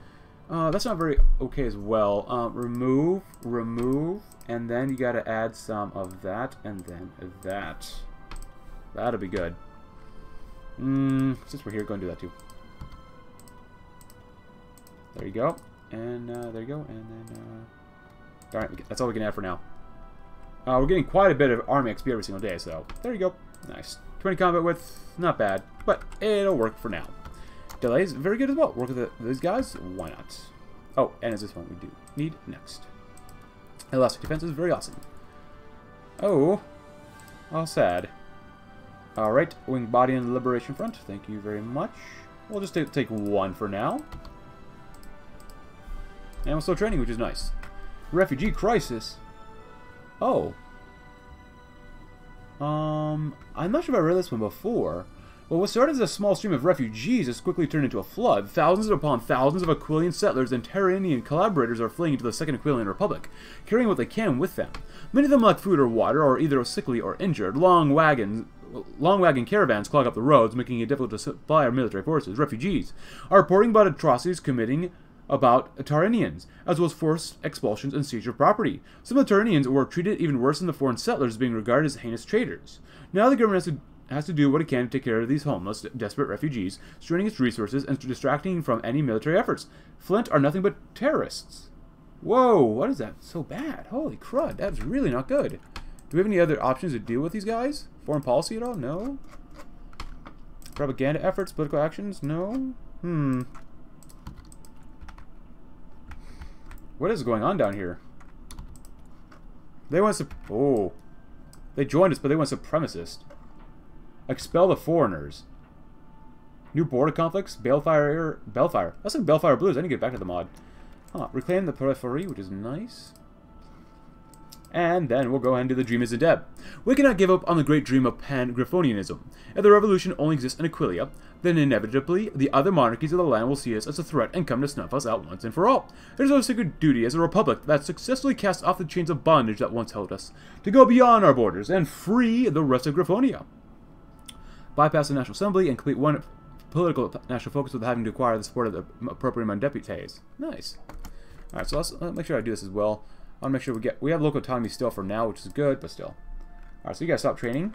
Uh, that's not very okay as well. Uh, remove, remove, and then you gotta add some of that, and then that. That'll be good. Hmm, since we're here, go and do that too. There you go, and uh, there you go, and then, uh... all right, that's all we can add for now. Uh, we're getting quite a bit of army X P every single day, so there you go. Nice. twenty combat width, not bad, but it'll work for now. Delays, very good as well. Work with the, these guys, why not? Oh, and is this one we do need next. Elastic defense is very awesome. Oh, all sad. All right, Wing Body and Liberation Front, thank you very much. We'll just take one for now. And we're still training, which is nice. Refugee crisis. Oh. Um, I'm not sure if I read this one before. Well, what started as a small stream of refugees has quickly turned into a flood. Thousands upon thousands of Aquilian settlers and Tarinian collaborators are fleeing into the Second Aquilian Republic, carrying what they can with them. Many of them lack food or water, or are either sickly or injured. Long wagons... Long wagon caravans clog up the roads, making it difficult to supply our military forces. Refugees are reporting about atrocities committing... about Tarinians, as well as forced expulsions and seizure of property. Some of the Tarinians were treated even worse than the foreign settlers, being regarded as heinous traitors. Now the government has to, has to do what it can to take care of these homeless, desperate refugees, straining its resources and distracting from any military efforts. Flint are nothing but terrorists. Whoa, what is that? So bad. Holy crud, that's really not good. Do we have any other options to deal with these guys? Foreign policy at all? No. Propaganda efforts, political actions? No. Hmm. What is going on down here? They want to... Oh. They joined us, but they went supremacist. Expel the foreigners. New border conflicts? Balefire... Balefire. That's like Balefire Blues. I need to get back to the mod. Huh. Reclaim the periphery, which is nice. And then we'll go ahead and do the Dream is a Deb. We cannot give up on the great dream of Pan-Griffonianism. If the revolution only exists in Aquileia, then inevitably the other monarchies of the land will see us as a threat and come to snuff us out once and for all. It is our sacred duty as a republic that successfully casts off the chains of bondage that once held us, to go beyond our borders and free the rest of Griffonia. Bypass the National Assembly and complete one political national focus without having to acquire the support of the appropriate amount of deputies. Nice. Alright, so let's, let's make sure I do this as well. I want to make sure we get... We have local autonomy still for now, which is good, but still. Alright, so you guys stop training.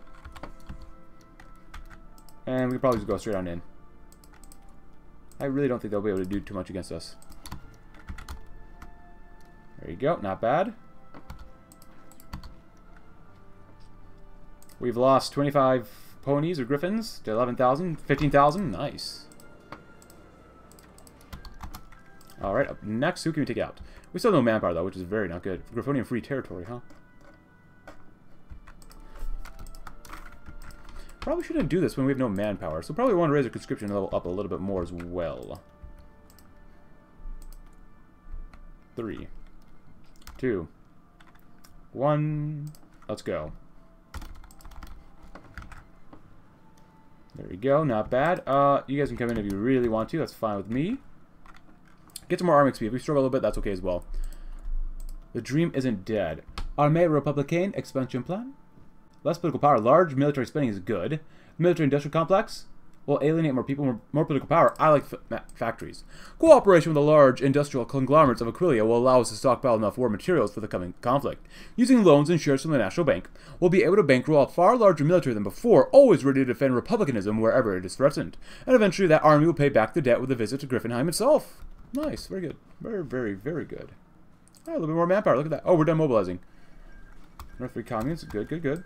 And we can probably just go straight on in. I really don't think they'll be able to do too much against us. There you go. Not bad. We've lost twenty-five ponies or griffins to eleven thousand. fifteen thousand. Nice. Alright, up next, who can we take out? We still have no manpower, though, which is very not good. Griffonian free territory, huh? Probably shouldn't do this when we have no manpower, so probably want to raise our conscription level up a little bit more as well. Three. Two. One. Let's go. There we go, not bad. Uh, you guys can come in if you really want to, that's fine with me. Get some more arm X P. If we struggle a little bit, that's okay as well. The dream isn't dead. Armée Republicaine expansion plan? Less political power. Large military spending is good. The military-industrial complex will alienate more people, more, more political power. I like f factories. Cooperation with the large industrial conglomerates of Aquileia will allow us to stockpile enough war materials for the coming conflict. Using loans and shares from the National Bank, we'll be able to bankroll a far larger military than before, always ready to defend republicanism wherever it is threatened. And eventually that army will pay back the debt with a visit to Griffinheim itself. Nice. Very good. Very, very, very good. All right, a little bit more manpower. Look at that. Oh, we're done mobilizing. North three communes. Good, good, good.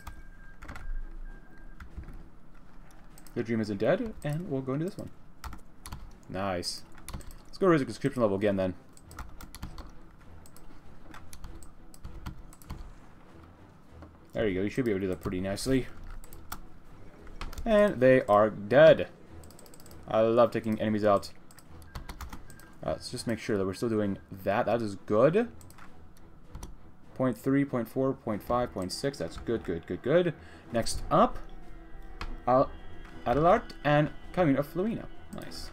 The dream isn't dead, and we'll go into this one. Nice. Let's go raise the conscription level again, then. There you go. You should be able to do that pretty nicely. And they are dead. I love taking enemies out. Uh, let's just make sure that we're still doing that. That is good. point three, point four, point five, point six. That's good, good, good, good. Next up, I'll Adelart and Commune of Floina. Nice.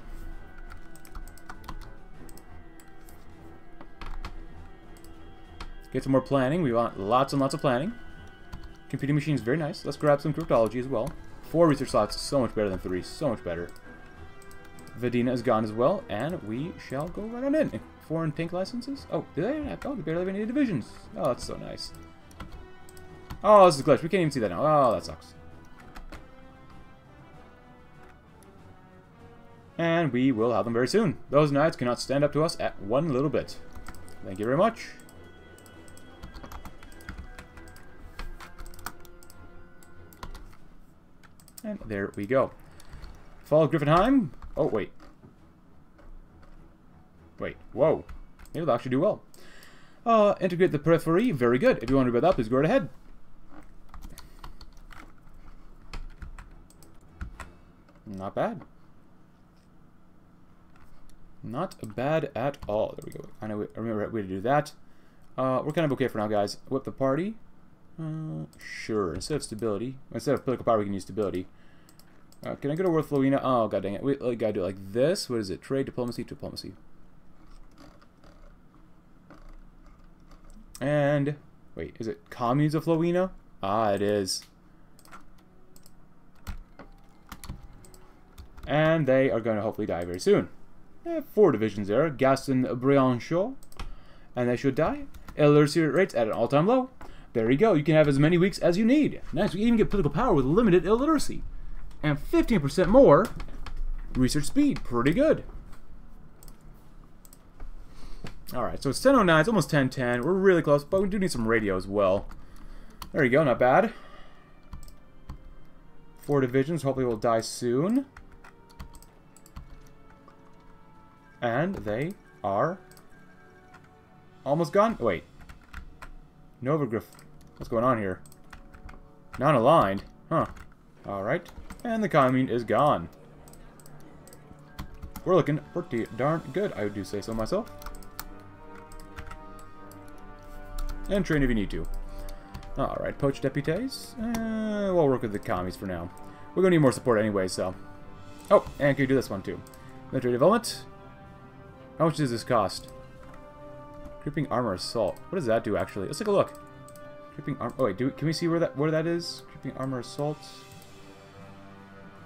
Get some more planning. We want lots and lots of planning. Computing machines, very nice. Let's grab some cryptology as well. Four research slots, so much better than three. So much better. Vedina is gone as well, and we shall go right on in. Foreign pink licenses? Oh, do they have? Oh, they barely have any divisions. Oh, that's so nice. Oh, this is a glitch. We can't even see that now. Oh, that sucks. And we will have them very soon. Those knights cannot stand up to us at one little bit. Thank you very much. And there we go. Fall of Griffinheim. Oh, wait. Wait. Whoa. Maybe they'll actually do well. Uh, integrate the periphery. Very good. If you want to read that, please go right ahead. Not bad. Not bad at all. There we go. I know. We, I remember we had to do that. Uh, we're kind of okay for now, guys. Whip the party. Uh, sure. Instead of stability, instead of political power, we can use stability. Uh, can I go to Worth Floina? Oh, god dang it. We gotta do it like this. What is it? Trade, diplomacy, diplomacy. And, wait, is it communes of Floina? Ah, it is. And they are going to hopefully die very soon. Eh, four divisions there. Gaston Brianchot. And they should die. Illiteracy rates at an all-time low. There you go. You can have as many weeks as you need. Nice. We can even get political power with limited illiteracy. And fifteen percent more research speed. Pretty good. Alright, so it's ten oh nine. It's almost ten ten. We're really close, but we do need some radio as well. There you go. Not bad. Four divisions. Hopefully we'll die soon. And they are almost gone. Wait. Novogriff. What's going on here? Non-aligned. Huh. Alright. And the commune is gone. We're looking pretty darn good, I do say so myself. And train if you need to. Alright, poach deputies. Uh, we'll work with the commies for now. We're going to need more support anyway, so. Oh, and can you do this one too? Military development. How much does this cost? Creeping armor assault. What does that do, actually? Let's take a look. Creeping armor. Oh, wait, do we, can we see where that where that is? Creeping armor assault.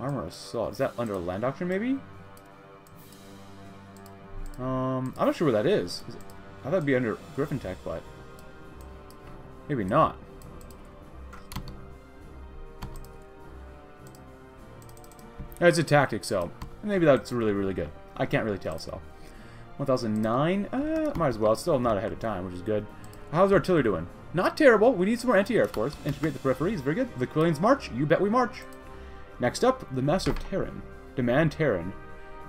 Armor assault. Is that under land auction, maybe? Um, I'm not sure where that is. Is it, I thought it'd be under Griffin Tech, but maybe not. It's a tactic, so maybe that's really, really good. I can't really tell, so. one thousand nine? Uh, might as well. It's still not ahead of time, which is good. How's our artillery doing? Not terrible. We need some more anti-air, of course. Integrate the peripheries. Very good. The Quillians march. You bet we march. Next up, the Master of Terran. Demand Terran.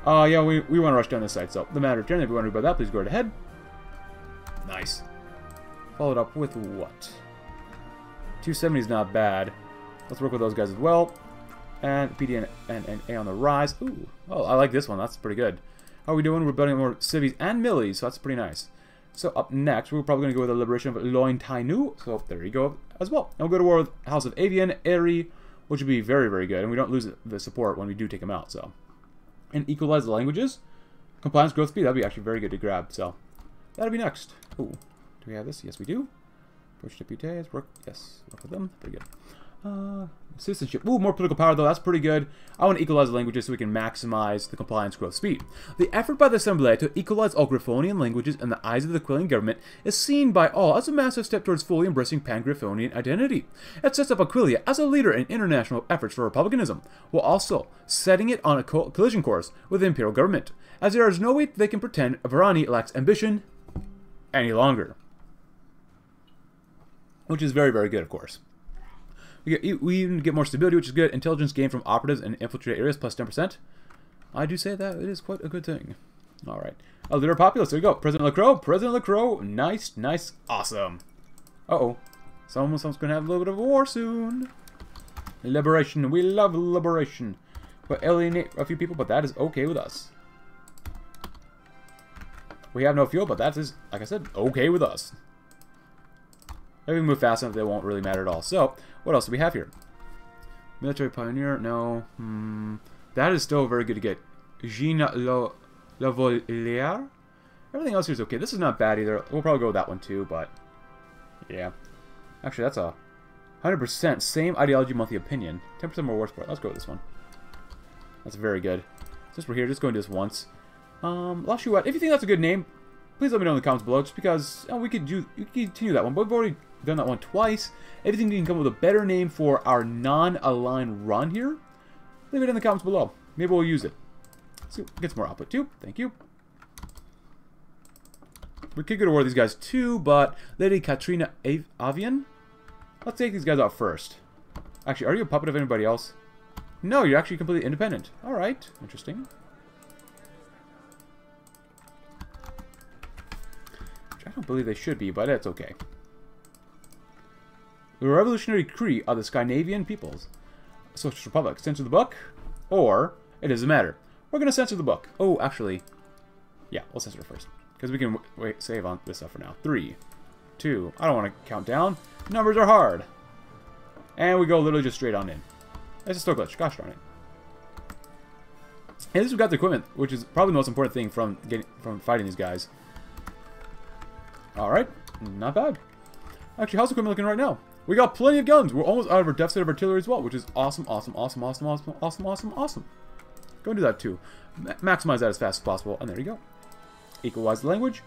Uh, yeah, we, we want to rush down this side, so the Master of Terran, if you want to do about that, please go right ahead. Nice. Followed up with what? two seventy is not bad. Let's work with those guys as well. And P D and, and, and A on the rise. Ooh. Oh, I like this one. That's pretty good. How are we doing? We're building more civies and millis, so that's pretty nice. So up next, we're probably going to go with the liberation of Loin Tainu. So there you go as well. And we'll go to war with House of Avian, Eri, which would be very, very good, and we don't lose the support when we do take them out, so. And equalize the languages. Compliance, growth, speed, that would be actually very good to grab, so. That'll be next. Oh, do we have this? Yes, we do. Approach deputies, work, yes, work with them, pretty good. Uh, citizenship. Ooh, more political power though, that's pretty good. I want to equalize the languages so we can maximize the compliance growth speed. The effort by the Assembly to equalize all Griffonian languages in the eyes of the Aquilian government is seen by all as a massive step towards fully embracing pan-Griffonian identity. It sets up Aquileia as a leader in international efforts for republicanism, while also setting it on a co collision course with the imperial government, as there is no way they can pretend Verani lacks ambition any longer. Which is very, very good, of course. We, get, we even get more stability, which is good. Intelligence gained from operatives in infiltrated areas, plus ten percent. I do say that. It is quite a good thing. All right. A leader of populace. There you go. President Lacroix. President Lacroix. Nice, nice, awesome. Uh-oh. Someone, someone's going to have a little bit of a war soon. Liberation. We love liberation. We'll alienate a few people, but that is okay with us. We have no fuel, but that is, like I said, okay with us. If we move fast enough, they won't really matter at all. So, what else do we have here? Military pioneer? No. Hmm. That is still very good to get. Jean Lavoliere? Everything else here is okay. This is not bad either. We'll probably go with that one too, but... yeah. Actually, that's a one hundred percent same ideology, monthly opinion. ten percent more war support. Let's go with this one. That's very good. Since we're here, just going to this once. Um, La Chouette. If you think that's a good name, please let me know in the comments below, just because oh, we could do we could continue that one, but we've already done that one twice. If you think you can come up with a better name for our non-aligned run here, leave it in the comments below. Maybe we'll use it. So get some more output too. Thank you. We could go to war with these guys too, but Lady Katrina Avian? Let's take these guys out first. Actually, are you a puppet of anybody else? No, you're actually completely independent. Alright, interesting. I don't believe they should be, but that's okay. The revolutionary Cree are the Scandinavian peoples. Socialist Republic. Censor the book? Or, it doesn't matter. We're going to censor the book. Oh, actually. Yeah, we'll censor it first. Because we can w wait, save on this stuff for now. Three. Two. I don't want to count down. Numbers are hard. And we go literally just straight on in. It's a still glitch. Gosh darn it. And at least we got the equipment, which is probably the most important thing from getting, from fighting these guys. Alright, not bad. Actually, how's the equipment looking right now? We got plenty of guns. We're almost out of our deficit of artillery as well, which is awesome, awesome, awesome, awesome, awesome, awesome, awesome, awesome. Go and do that too. Ma maximize that as fast as possible. And there you go. Equalize the language.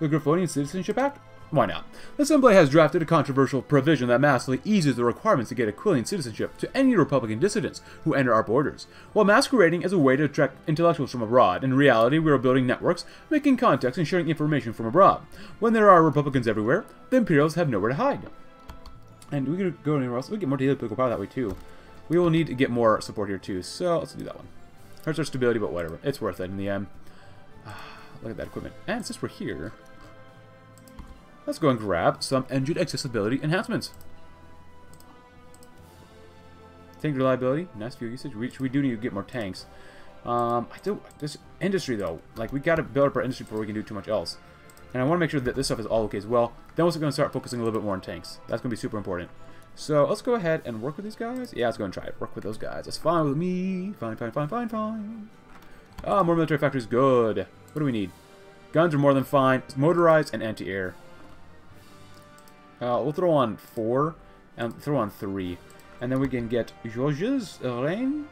The Griffonian Citizenship Act? Why not? The Assembly has drafted a controversial provision that massively eases the requirements to get Aquilian citizenship to any Republican dissidents who enter our borders. While masquerading as a way to attract intellectuals from abroad, in reality we are building networks, making contacts, and sharing information from abroad. When there are Republicans everywhere, the Imperials have nowhere to hide. And we could go anywhere else. We get more daily political power that way too. We will need to get more support here too, so let's do that one. Hurts our stability, but whatever. It's worth it in the end. Look at that equipment. And since we're here... let's go and grab some engine accessibility enhancements. Tank reliability, nice fuel usage. Which we do need to get more tanks. Um, I do this industry though. Like we gotta build up our industry before we can do too much else. And I want to make sure that this stuff is all okay as well. Then we're also going to start focusing a little bit more on tanks. That's going to be super important. So let's go ahead and work with these guys. Yeah, let's go and try it. Work with those guys. That's fine with me. Fine, fine, fine, fine, fine. Ah, oh, more military factories. Good. What do we need? Guns are more than fine. It's motorized and anti-air. Uh, we'll throw on four, and throw on three. And then we can get Georges, Reign,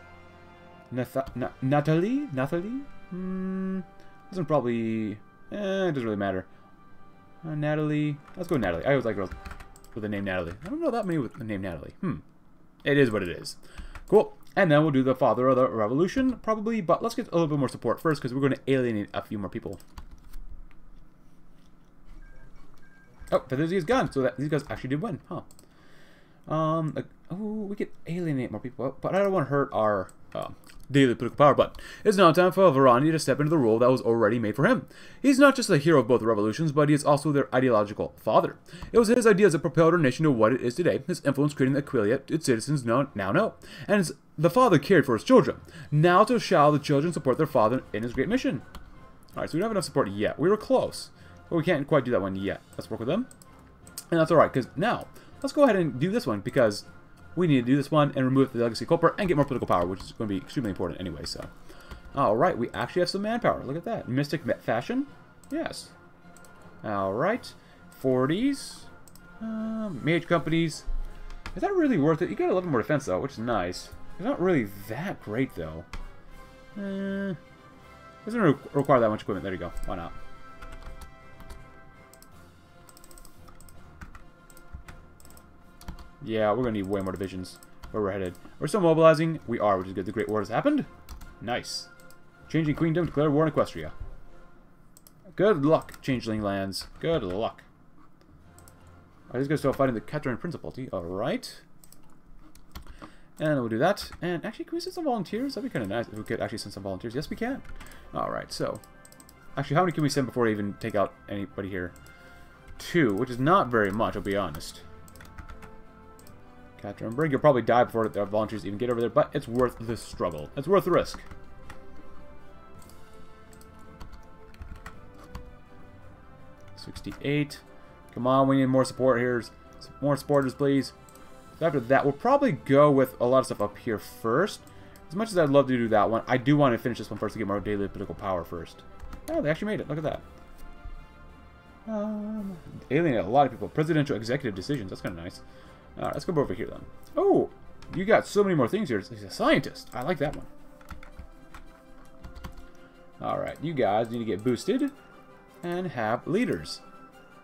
Natha Na Natalie, Natalie? Hmm, doesn't probably, eh, it doesn't really matter. Uh, Natalie, let's go with Natalie. I always like girls with the name Natalie. I don't know that many with the name Natalie. Hmm, it is what it is. Cool, and then we'll do the father of the revolution, probably, but let's get a little bit more support first, because we're going to alienate a few more people. Oh, Fethuzzi is gone, so that, these guys actually did win, huh? Um, like, oh, we could alienate more people, but I don't want to hurt our uh, daily political power. But it's now time for Verani to step into the role that was already made for him. He's not just the hero of both revolutions, but he is also their ideological father. It was his ideas that propelled our nation to what it is today, his influence creating the Aquileia its citizens now know. And it's the father cared for his children. Now so shall the children support their father in his great mission. Alright, so we don't have enough support yet. We were close. But we can't quite do that one yet. Let's work with them. And that's alright, because now, let's go ahead and do this one, because We need to do this one and remove the legacy culprit and get more political power, which is going to be extremely important anyway, so. Alright, we actually have some manpower. Look at that. Mystic fashion? Yes. Alright. forties. Um, mage companies. Is that really worth it? You got a little more defense, though, which is nice. It's not really that great, though. Uh, doesn't re require that much equipment. There you go. Why not? Yeah, we're going to need way more divisions where we're headed. We're still mobilizing. We are, which is good. The Great War has happened. Nice. Changing Queendom, declare war on Equestria. Good luck, Changeling Lands. Good luck. Alright, these guys are still fighting the Catherine Principality. Alright. And we'll do that. And actually, can we send some volunteers? That'd be kind of nice if we could actually send some volunteers. Yes, we can. Alright, so. Actually, how many can we send before I even take out anybody here? Two, which is not very much, I'll be honest. Catronberg, you'll probably die before the volunteers even get over there, but it's worth the struggle. It's worth the risk. sixty-eight. Come on, we need more support here. Some more supporters, please. So after that, we'll probably go with a lot of stuff up here first. As much as I'd love to do that one, I do want to finish this one first to get more daily political power first. Oh, they actually made it. Look at that. Um, alienate a lot of people. Presidential executive decisions. That's kind of nice. Alright, let's go over here then. Oh, you got so many more things here. He's a scientist. I like that one. Alright, you guys need to get boosted and have leaders.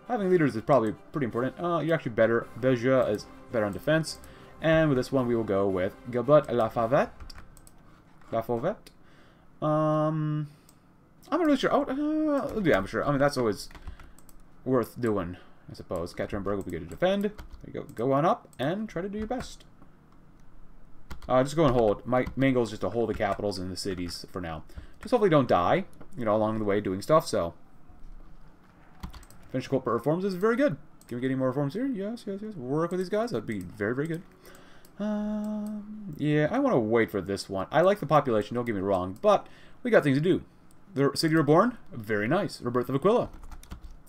Having leaders is probably pretty important. Uh, you're actually better. Beja is better on defense. And with this one, we will go with Gilbert Lafavette. Lafavette. Um, I'm not really sure. Oh, uh, yeah, I'm sure. I mean, that's always worth doing, I suppose. Katernberg will be good to defend. There you go. Go on up and try to do your best. Uh, just go and hold. My main goal is just to hold the capitals and the cities for now. Just hopefully don't die, you know, along the way doing stuff, so. Finish corporate reforms is very good. Can we get any more reforms here? Yes, yes, yes. We'll work with these guys. That'd be very, very good. Um, yeah, I want to wait for this one. I like the population, don't get me wrong, but we got things to do. The City Reborn, very nice. Rebirth of Aquila.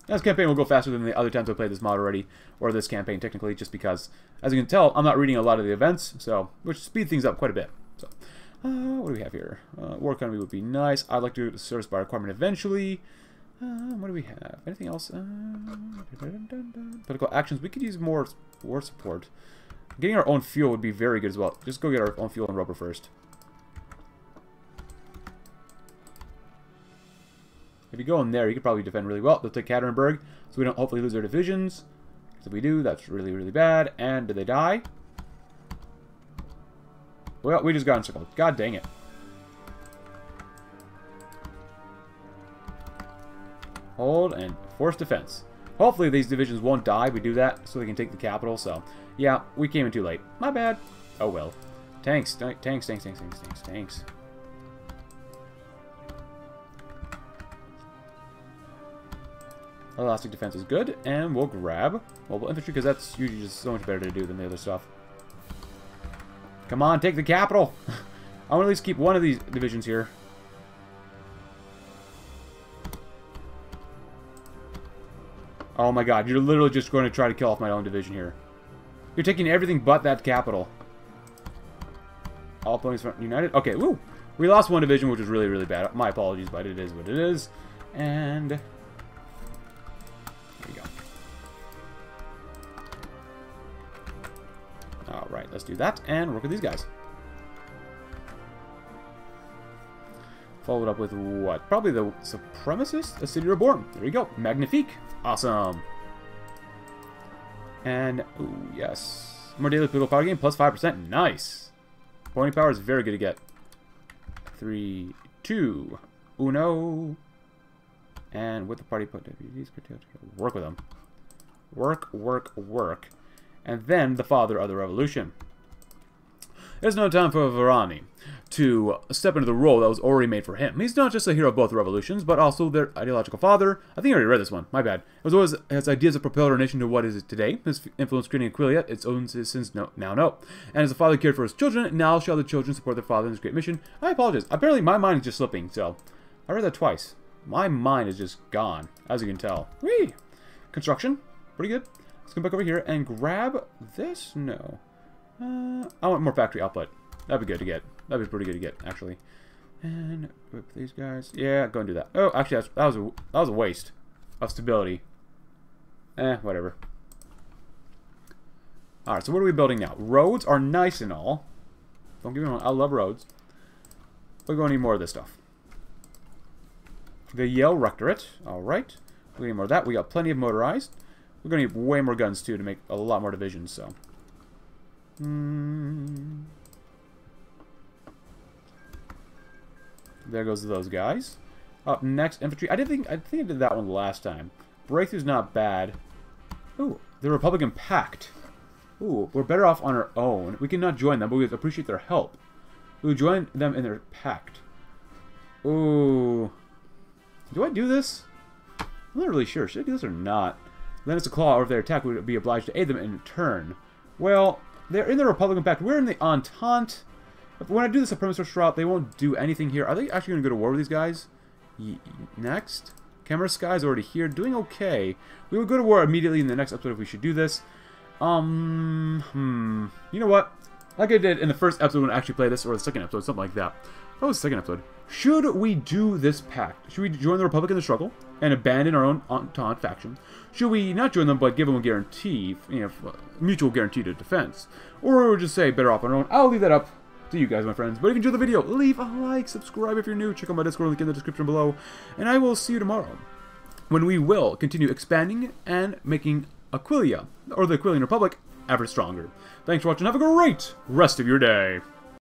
Now, this campaign will go faster than the other times I played this mod already, or this campaign technically, just because, as you can tell, I'm not reading a lot of the events, so which speed things up quite a bit. So, uh, what do we have here? Uh, war economy would be nice. I'd like to do service by requirement eventually. Um, what do we have? Anything else? Um, dun, dun, dun. Political actions. We could use more war support. Getting our own fuel would be very good as well. Just go get our own fuel and rubber first. If you go in there, you could probably defend really well. They'll take Caternberg, so we don't hopefully lose their divisions. Because if we do, that's really, really bad. And do they die? Well, we just got encircled. God dang it. Hold and force defense. Hopefully these divisions won't die. We do that so they can take the capital. So, yeah, we came in too late. My bad. Oh, well. Tanks, tanks, tanks, tanks, tanks, tanks, tanks. Elastic defense is good. And we'll grab mobile infantry because that's usually just so much better to do than the other stuff. Come on, take the capital. I want to at least keep one of these divisions here. Oh my god, you're literally just going to try to kill off my own division here. You're taking everything but that capital. All opponents united. Okay, woo! We lost one division, which is really, really bad. My apologies, but it is what it is. And there we go. Alright, let's do that and work with these guys. Followed up with what? Probably the Supremacist, a City Reborn. There you go. Magnifique. Awesome. And, ooh, yes. More daily political power gain, plus five percent. Nice. Pony power is very good to get. Three, two, uno. And with the party put deputies, work with them. Work, work, work. And then the father of the revolution. There's no time for Verani to step into the role that was already made for him. He's not just a hero of both revolutions, but also their ideological father. I think I already read this one. My bad. As well as his ideas have propelled our nation to what is it today. His influence creating Aquileia, its own citizens no, now know. And as the father cared for his children, now shall the children support their father in his great mission. I apologize. Apparently my mind is just slipping, so I read that twice. My mind is just gone, as you can tell. Whee! Construction. Pretty good. Let's come back over here and grab this. No. Uh, I want more factory output. That'd be good to get. That'd be pretty good to get, actually. And whip these guys. Yeah, go and do that. Oh, actually, that's, that was a, that was a waste of stability. Eh, whatever. All right, so what are we building now? Roads are nice and all. Don't get me wrong. I love roads. We're going to need more of this stuff. The Yale Rectorate. All right. We need more of that. We got plenty of motorized. We're going to need way more guns, too, to make a lot more divisions, so. Mm. There goes those guys. Up next, infantry. I did think I think I did that one last time. Breakthrough's not bad. Ooh, the Republican Pact. Ooh, we're better off on our own. We cannot join them, but we appreciate their help. We join them in their pact. Ooh. Do I do this? I'm not really sure. Should I do this or not? Lend us a claw over their attack. We would be obliged to aid them in return. Well, they're in the Republican Pact. We're in the Entente. When I do the Supremacist route, they won't do anything here. Are they actually going to go to war with these guys? Ye next. Camera Sky's already here. Doing okay. We would go to war immediately in the next episode if we should do this. Um, hmm. You know what? Like I did in the first episode when I actually played this, or the second episode, something like that. What was the second episode? Should we do this pact? Should we join the Republic in the struggle and abandon our own Entente faction? Should we not join them but give them a guarantee, you know, mutual guarantee to defense? Or just say better off on our own? I'll leave that up to you guys, my friends. But if you enjoyed the video, leave a like, subscribe if you're new, check out my Discord link in the description below, and I will see you tomorrow when we will continue expanding and making Aquileia, or the Aquilian Republic, ever stronger. Thanks for watching. Have a great rest of your day.